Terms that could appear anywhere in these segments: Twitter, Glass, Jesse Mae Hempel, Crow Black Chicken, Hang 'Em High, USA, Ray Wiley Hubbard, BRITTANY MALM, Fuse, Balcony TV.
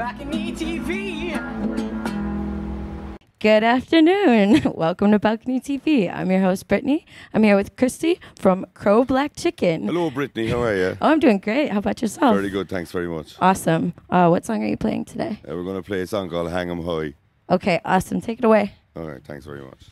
Balcony TV. Good afternoon. Welcome to Balcony TV. I'm your host, Brittany. I'm here with Christy from Crow Black Chicken. Hello, Brittany. How are you? Oh, I'm doing great. How about yourself? Very good. Thanks very much. Awesome. What song are you playing today? We're going to play a song called Hang 'Em High. Okay, awesome. Take it away. All right. Thanks very much.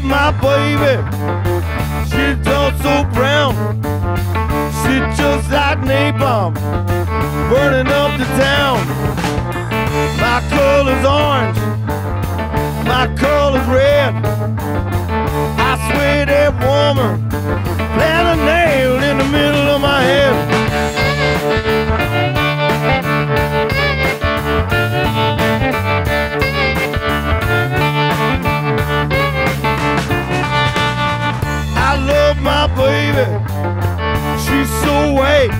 My baby, she's all so brown. She just like napalm, burning up the town. My color's orange, my color's red. I swear that woman planted a nail in the middle of my head. Baby, she's so white.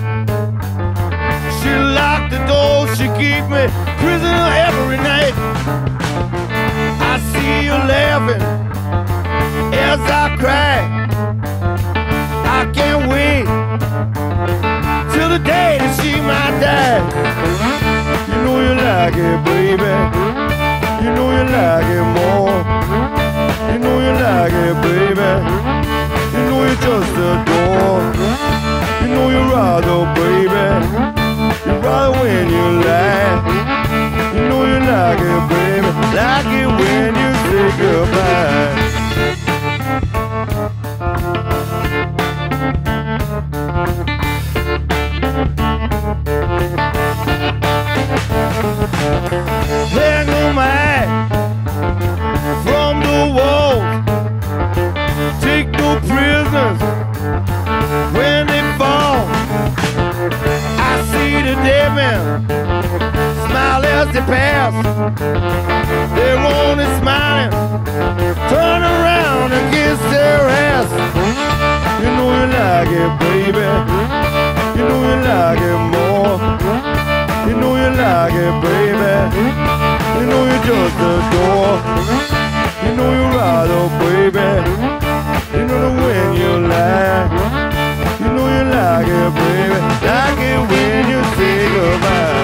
She locked the door, she keep me prisoner every night. I see her laughing as I cry. I can't wait till the day that she might die. You know you like it, baby. You know you like it more. You know you like it, baby. You know you're just a door. You know you're rather, baby. You're rather when you lie. You know you like it, baby. Like it when you say goodbye. They pass, they're only smiling, turn around and kiss their ass. You know you like it, baby. You know you like it more. You know you like it, baby. You know you're just a door. You know you're right, oh baby. You know the when you lie. You know you like it, baby. Like it when you say goodbye.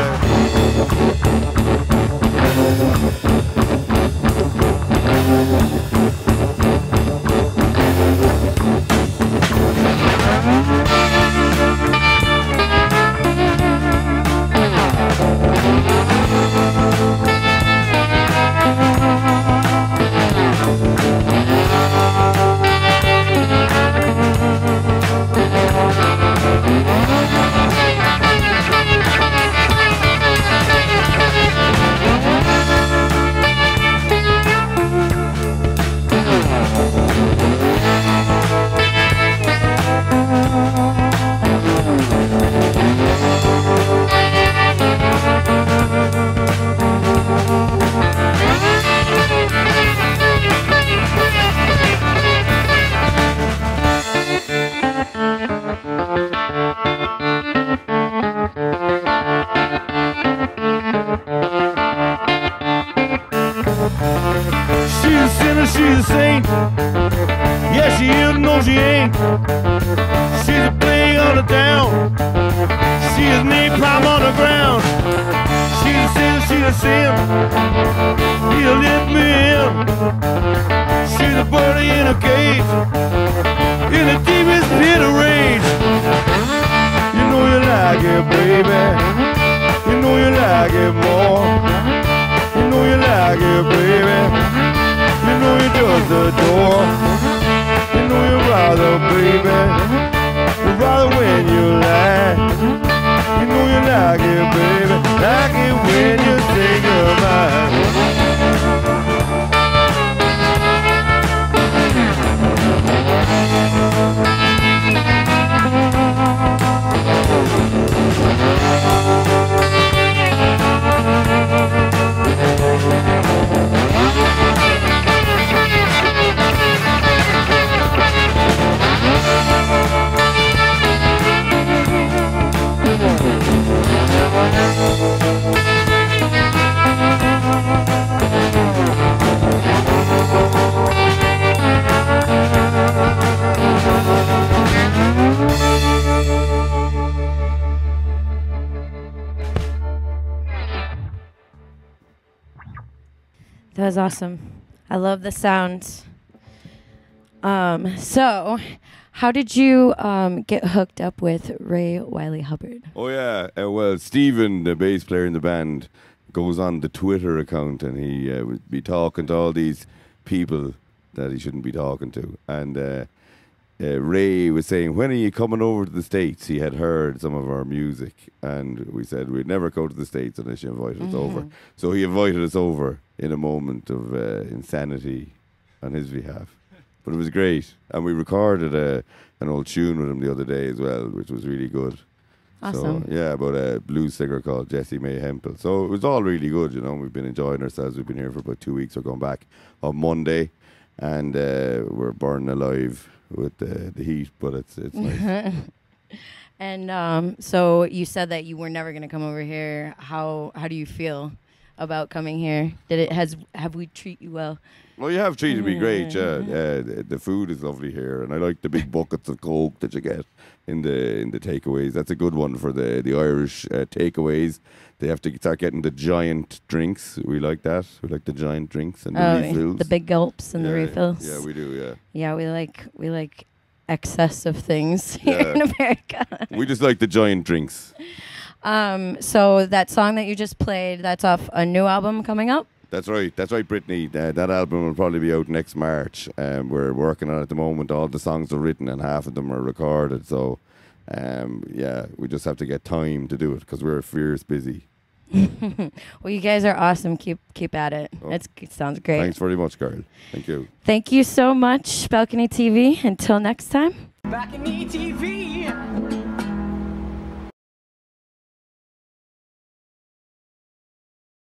She's a saint, yeah she is, no she ain't. She's a plague on the town, she is napalm on the ground. She's a sin, she's a sin, he'll let me in. She's a bird in a cage, in the deepest pit of rage. You know you like it, baby. You know you like it more. You know you like it, baby. You know you're just a door. You know you're rather, baby. You're rather when you lie. You know you like it, baby. Like it when you say goodbye. That was awesome. I love the sounds. So how did you get hooked up with Ray Wiley Hubbard? Oh, yeah. Well, Stephen, the bass player in the band, goes on the Twitter account, and he would be talking to all these people that he shouldn't be talking to. And Ray was saying, when are you coming over to the States? He had heard some of our music, and we said we'd never go to the States unless you invited us over. So he invited us over in a moment of insanity on his behalf. But it was great, and we recorded an old tune with him the other day as well, which was really good. Awesome. So, yeah, about a blues singer called Jesse Mae Hempel. So it was all really good, you know. We've been enjoying ourselves. We've been here for about 2 weeks. We're going back on Monday, and we're burning alive with the heat, but it's nice. And so you said that you were never going to come over here. How do you feel about coming here? Have we treat you well? Well, you have treated me great. Yeah, the food is lovely here, and I like the big buckets of Coke that you get in the takeaways. That's a good one for the Irish takeaways. They have to start getting the giant drinks. We like that. We like the giant drinks and the refills, the big gulps and the refills. Yeah, we do. Yeah. Yeah, we like excess of things here in America. We just like the giant drinks. So that song that you just played, that's off a new album coming up? That's right, Brittany. That album will probably be out next March. We're working on it at the moment. All the songs are written and half of them are recorded. So, yeah, we just have to get time to do it because we're fierce busy. Well, you guys are awesome. Keep at it. Oh. It sounds great. Thanks very much, girl. Thank you. Thank you so much, Balcony TV. Until next time. Balcony TV.